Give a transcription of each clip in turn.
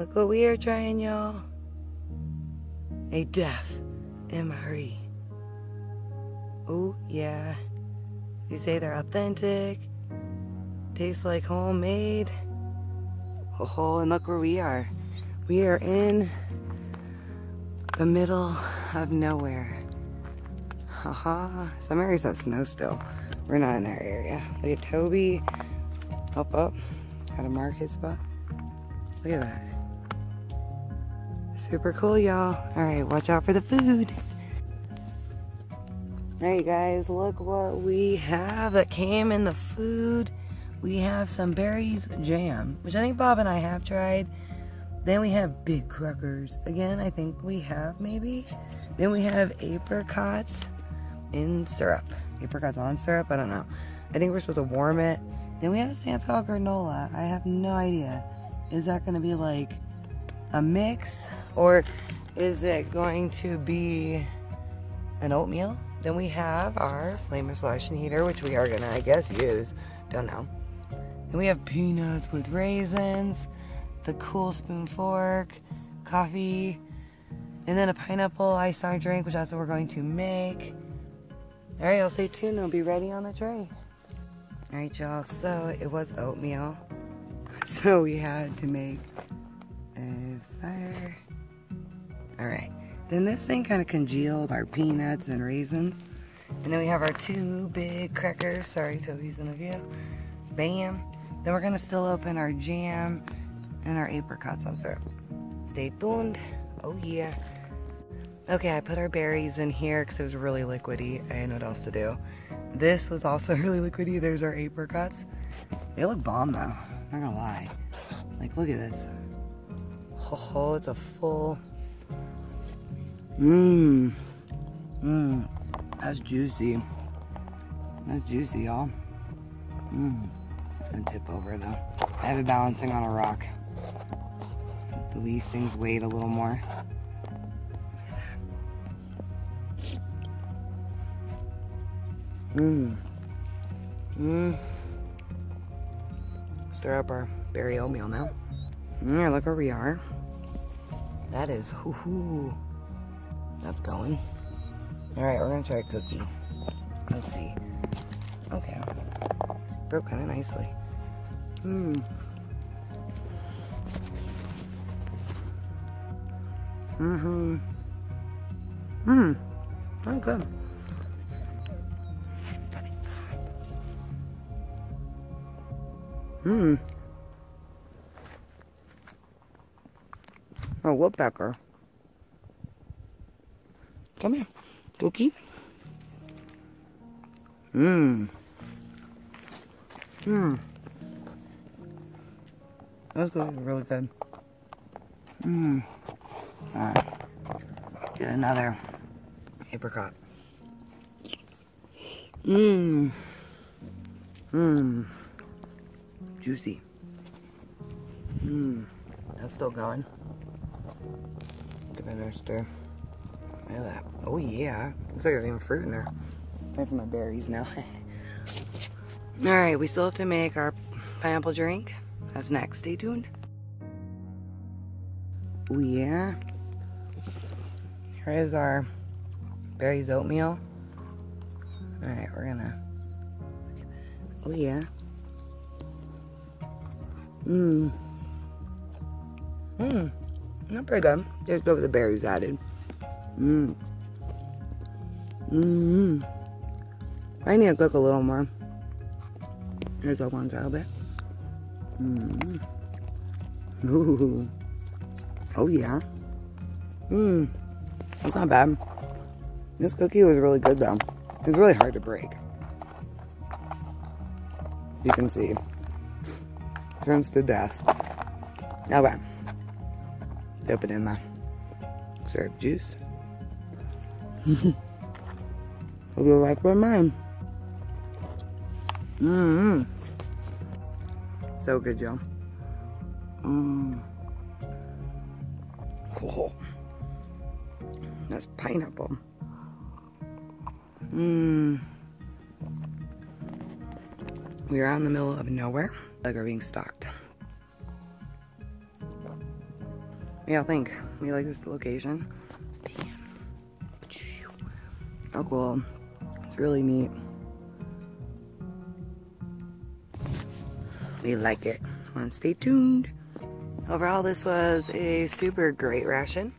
Look what we are trying, y'all. A Daff MRE. Oh, yeah. They say they're authentic. Tastes like homemade. Oh, and look where we are. We are in the middle of nowhere. Haha. Some areas have snow still. We're not in that area. Look at Toby. Up. Gotta mark his spot. Look at that. Super cool, y'all. Alright, watch out for the food. Alright, guys, look what we have that came in the food. We have some berries jam, which I think Bob and I have tried. Then we have big crackers. Again, I think we have maybe. Then we have apricots in syrup. Apricots on syrup? I don't know. I think we're supposed to warm it. Then we have a Santal granola. I have no idea. Is that going to be like a mix, or is it going to be an oatmeal? Then we have our flamer selection heater, which we are going to, I guess, use. Don't know. Then we have peanuts with raisins, the cool spoon fork, coffee, and then a pineapple iced orange drink, which that's what we're going to make. All right, y'all, stay tuned. It'll be ready on the tray. All right, y'all, so it was oatmeal. So we had to make fire. Alright, then this thing kind of congealed our peanuts and raisins. And then we have our two big crackers. Sorry, Toby's in the view. Bam. Then we're going to still open our jam and our apricots on syrup. Stay tuned. Oh, yeah. Okay, I put our berries in here because it was really liquidy. I didn't know what else to do. This was also really liquidy. There's our apricots. They look bomb, though. I'm not going to lie. Like, look at this. Oh, it's a full. That's juicy. That's juicy, y'all. It's gonna tip over though. I have it balancing on a rock. The least things weighed a little more. Stir up our berry oatmeal now. Look where we are. That is hoo-hoo. That's going. Alright, we're gonna try a cookie. Let's see. Okay. Broke kinda nicely. That's good. A woodpecker. Come here, cookie. Those cookies are really good. Alright. Get another apricot. Juicy. That's still going. Give it another stir. Look at that. Oh yeah. Looks like there's even fruit in there. Try for my berries now. Alright, we still have to make our pineapple drink. That's next. Stay tuned. Oh yeah. Here is our berries oatmeal. Alright, we're gonna... Oh yeah. Not pretty good. Just go with the berries added. I need to cook a little more. Here's the one side of it. Ooh. Oh yeah. That's not bad. This cookie was really good though. It was really hard to break. You can see. Turns to dust. Okay. Dip it in the syrup juice. Hope you like what mine. So good, y'all. Cool. That's pineapple. We are out in the middle of nowhere. Like we're being stalked. Yeah, I think we like this location. Oh cool. It's really neat. We like it. Well, stay tuned. Overall, this was a super great ration.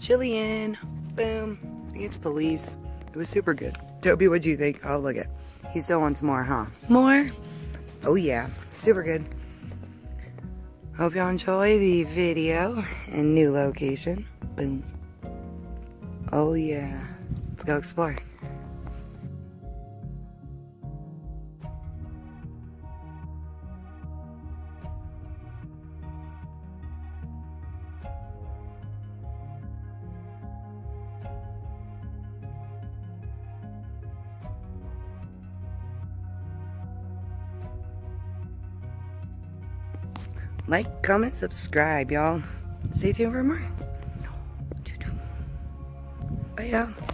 Chilean. Boom. It's police. It was super good. Toby, what'd you think? Oh, look it. He still wants more, huh? More? Oh yeah. Super good. Hope y'all enjoy the video and new location. Boom. Oh yeah. Let's go explore. Like, comment, subscribe, y'all. Stay tuned for more. Bye, y'all.